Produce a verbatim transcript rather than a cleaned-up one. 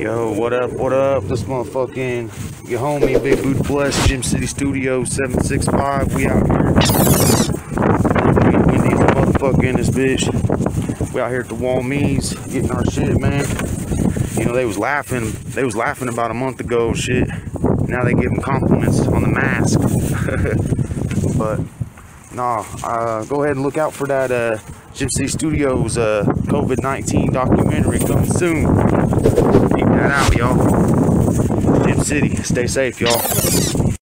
Yo, what up, what up? This motherfucking your homie Big Boot Plus, Gym City Studios seven six five. We out here. We, we need a motherfucker in this bitch. We out here at the Wal-Me's getting our shit, man. You know, they was laughing. They was laughing about a month ago and shit. Now they give them compliments on the mask. But, nah, uh, go ahead and look out for that uh, Gym City Studios uh, COVID nineteen documentary coming soon. Keep that out, y'all. Gym City, stay safe, y'all.